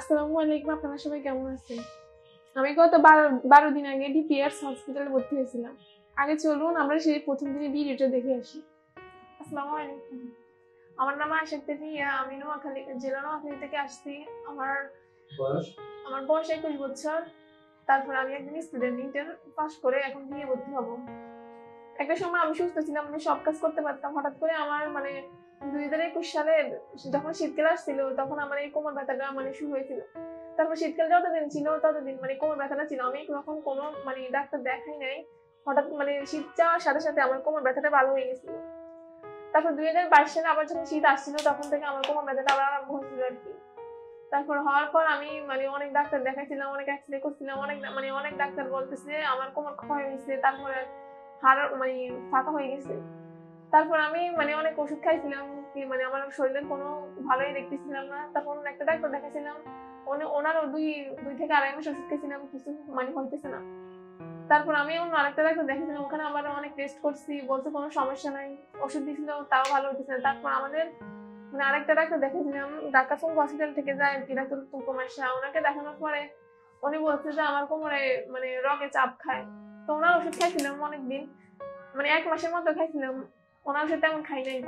আসসালামু আলাইকুম, আপনারা সবাই কেমন আছেন? আমি গত 12 দিন আগে ডিপিআরস হসপিটালে ভর্তি হয়েছিলাম। আগে চলুন আমরা সেই প্রথম দিনে ভিডিওটা দেখে আসি। আসসালামু আলাইকুম, আমার নাম আয়েশা তানিয়া, আমি নোয়াখালী জেলা নোয়াখালী থেকে আসছি। আমার বয়স 21 বছর। তারপর আমি একজন স্টুডেন্ট, ইন্টার পাস করে এখন বিয়ে ভর্তি হব। একটা সময় আমি সুস্থ ছিলাম, আমি সব কাজ করতে পারতাম। হঠাৎ করে আমার 2021 সালে যখন শীতকাল আসছিল তখন আমার এই কোমর ব্যথাটা শুরু হয়েছিল। তারপর শীতকাল যতদিন ছিল ততদিন কোমর ব্যথাটা ছিল, আমি এরকম কোনো ডাক্তার দেখাই নাই। হঠাৎ শীত যাওয়ার সাথে সাথে আমার কোমর ব্যথাটা ভালো হয়ে গেছিল। তারপর 2022 সালে আবার যখন শীত আসছিল তখন থেকে আমার কোমর ব্যথাটা আবার আরম্ভ হয়েছিল আর কি। তারপর হওয়ার পর আমি অনেক ডাক্তার দেখাইছিলাম, অনেক এক্সরে করছিলাম, অনেক ডাক্তার বলতেছে আমার কোমর ক্ষয় হয়েছে, তারপরে হাড় ফাঁকা হয়ে গেছে। তারপর আমি অনেক ওষুধ খাইছিলাম, আমার শরীরের কোনো ভালোই দেখতেছিলাম না। তারপর একটা ডাক্তার দেখাইছিলাম, ওনারও 2 থেকে 2.5 মাস ওষুধ খাইছিলাম, কিছু হইতেছে না। তারপর আমি অন্য আরেকটা ডাক্তার দেখাইছিলাম, ওখানে আবার অনেক টেস্ট করছি, বলছে কোনো সমস্যা নাই। ওষুধ দিয়েছিল, তাও ভালো হইতেছে না। তারপর আমাদের আরেকটা ডাক্তার দেখাইছিলাম, ঢাকা চৌক হসপিটাল থেকে যায় ডাক্তার তুকুমার শাহ। ওনাকে দেখানোর পরে উনি বলছে যে আমার কোমরে রগে চাপ খায়। তো ওনার ওষুধ খাইছিলাম অনেকদিন, 1 মাসের মতো খাইছিলাম, ওনার ওষুধ তেমন খাই নাই।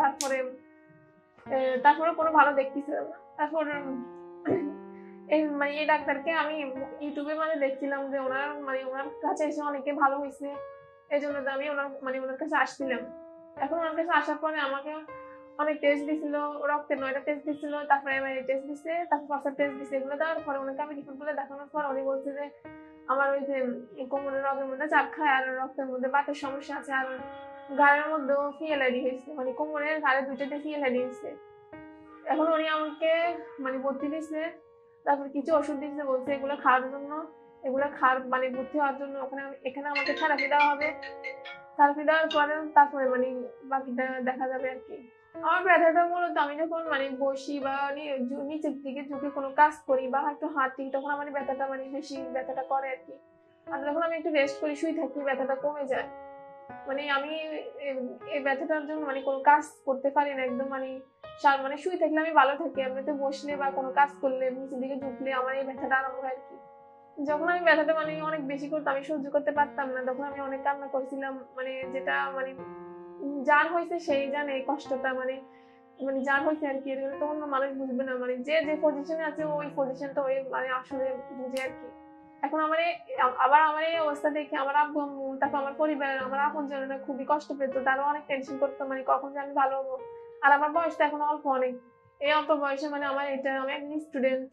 তারপরে কোনো ভালো দেখতেছিলাম না। তারপর এই ডাক্তারকে আমি ইউটিউবে দেখছিলাম যে ওনার ওনার কাছে এসে অনেকে ভালো হয়েছে, এই জন্য আমি ওনার ওনার কাছে আসছিলাম। এখন ওনার কাছে আসার পরে আমাকে অনেক টেস্ট দিছিল, রক্তের 9টা টেস্ট দিছিল, তারপর এমআরআই টেস্ট দিছে, তারপর প্রেসার টেস্ট দিছে। এগুলো দেওয়ার পরে ওনাকে আমি রিপোর্টগুলো দেখানোর পর উনি বলছে যে আমার ওই যে কোমরের রগের মধ্যে চাপ খায়, আর রক্তের মধ্যে বাতের সমস্যা আছে, আর ঘাড়ের মধ্যেও ফিএলআইডি হয়েছে, কোমরের ঘাড়ে 2টাতে ফিএলআইডি হয়েছে। এখন উনি আমাকে ভর্তি দিয়েছে, তারপর কিছু ওষুধ দিয়েছে, বলছে এগুলো খাওয়ার জন্য, এগুলো খাওয়ার ভর্তি হওয়ার জন্য ওখানে এখানে আমাকে থেরাপি দেওয়া হবে। থেরাপি দেওয়ার পরে তারপরে বাকিটা দেখা যাবে আর কি। আমার ব্যথাটা মূলত আমি যখন বসি বা নিচের দিকে ঝুঁকে কোনো কাজ করি বা একটু হাঁটি, তখন আমার ব্যথাটা বেশি ব্যথাটা করে আর কি। আর যখন আমি একটু রেস্ট করি, শুয়ে থাকি, ব্যথাটা কমে যায়। আমি এই ব্যথাটার জন্য কোনো কাজ করতে পারি না একদম। শুয়ে থাকলে আমি ভালো থাকি, এমনিতে বসলে বা কোনো কাজ করলে নিচের দিকে ঝুঁকলে আমার এই ব্যথাটা আরম্ভ হয় আর কি। যখন আমি ব্যথাটা অনেক বেশি করতাম, আমি সহ্য করতে পারতাম না, তখন আমি অনেক কান্না করেছিলাম। যেটা যার হয়েছে সেই জানে এই কষ্টটা, যার হয়েছে আর কি। তো অন্য মানুষ বুঝবে না, যে যে পজিশনে আছে ওই পজিশনটা ওই আসলে বুঝে আর কি। এখন আমার এই অবস্থা দেখে আমার আব্বু আম্মু, তারপর আমার পরিবারের আমার আপনজনেরা খুবই কষ্ট পেতো, তারা অনেক টেনশন করতো কখন যে আমি ভালো হবো। আর আমার বয়সটা এখন অল্প, অনেক এই অল্প বয়সে আমার এটা আমি একজন স্টুডেন্ট,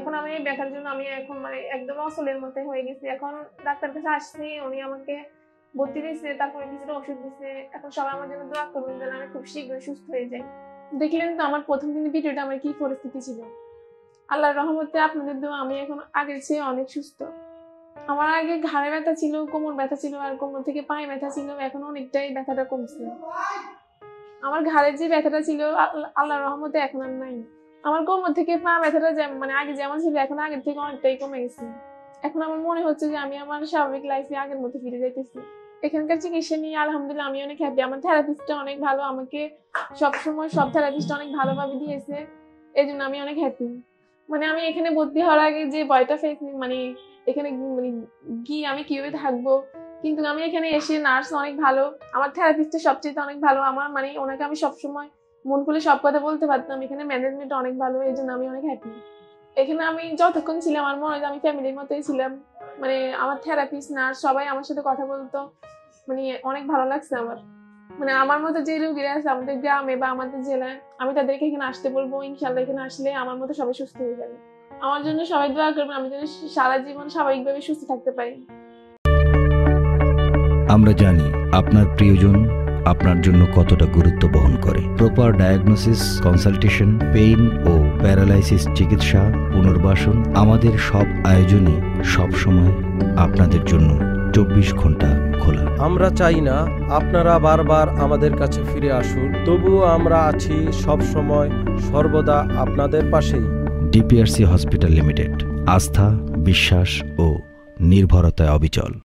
এখন আমি এই ব্যথার জন্য আমি এখন একদম অসলের মতো হয়ে গেছি। এখন ডাক্তার কাছে আসছি, উনি আমাকে ভর্তি দিয়েছে, তারপরে কিছুটা ওষুধ দিয়েছে। এখন সবাই আমার জন্য দোয়া করবেন যেন আমি খুব শীঘ্রই সুস্থ হয়ে যাই। দেখলেন তো আমার প্রথম দিনের ভিডিওটা আমার কি পরিস্থিতি ছিল। আল্লাহর রহমতে আপনাদের দোয়া আমি এখন আগের চেয়ে অনেক সুস্থ। আমার আগে ঘাড়ে ব্যথা ছিল, কোমর ব্যথা ছিল, আর কোমর থেকে পায়ে ব্যথা ছিল। এখন অনেকটাই ব্যথাটা কমছে। আমার ঘাড়ের যে ব্যথাটা ছিল আল্লাহর রহমতে এখন আর নাই। আমার কোমর থেকে পা ব্যথাটা আগে যেমন ছিল এখন আগের থেকে অনেকটাই কমে গেছে। এখন আমার মনে হচ্ছে যে আমি আমার স্বাভাবিক লাইফে আগের মতো ফিরে যাইতেছি। এখানকার চিকিৎসা নিয়ে আলহামদুলিল্লাহ আমি অনেক হ্যাপি। আমার থেরাপিস্টটা অনেক ভালো, আমাকে সবসময় সব থেরাপিস্ট অনেক ভালোভাবে দিয়েছে, এই জন্য আমি অনেক হ্যাপি। আমি এখানে ভর্তি হওয়ার আগে যে ভয়টা ফেস এখানে গিয়ে আমি কিভাবে থাকবো, কিন্তু আমি এখানে এসে নার্স অনেক ভালো, আমার থেরাপিস্টটা সবচেয়ে অনেক ভালো। আমার ওনাকে আমি সবসময় মন খুলে সব কথা বলতে পারতাম। এখানে ম্যানেজমেন্ট অনেক ভালো, এই জন্য আমি অনেক হ্যাপি। এখানে আমি যতক্ষণ ছিলাম আমার মনে হয় আমি ফ্যামিলির মতোই ছিলাম। আমার থেরাপিস্ট, নার্স সবাই আমার সাথে কথা বলতো, অনেক ভালো লাগছে আমার। আমার মতো যে রোগীরা আছে আমাদের গ্রামে বা আমাদের জেলায়, আমি তাদেরকে এখানে আসতে বলবো। ইনশাল্লাহ এখানে আসলে আমার মতো সবাই সুস্থ হয়ে যাবে। আমার জন্য সবাই দোয়া করবেন, আমি যেন সারা জীবন স্বাভাবিকভাবে সুস্থ থাকতে পারি। আমরা জানি আপনার প্রিয়জন আপনার জন্য কতটা গুরুত্ব বহন করে। প্রপার ডায়াগনোসিস, কনসালটেশন, পেইন ও প্যারালাইসিস চিকিৎসা, পুনর্বাসন, আমাদের সব আয়োজনই সবসময় আপনাদের জন্য 24 ঘন্টা খোলা। আমরা চাই না আপনারা বারবার আমাদের কাছে ফিরে আসুন, তবুও আমরা আছি সবসময় সর্বদা আপনাদের পাশেই। ডিপিআরসি হসপিটাল লিমিটেড, আস্থা, বিশ্বাস ও নির্ভরতায় অবিচল।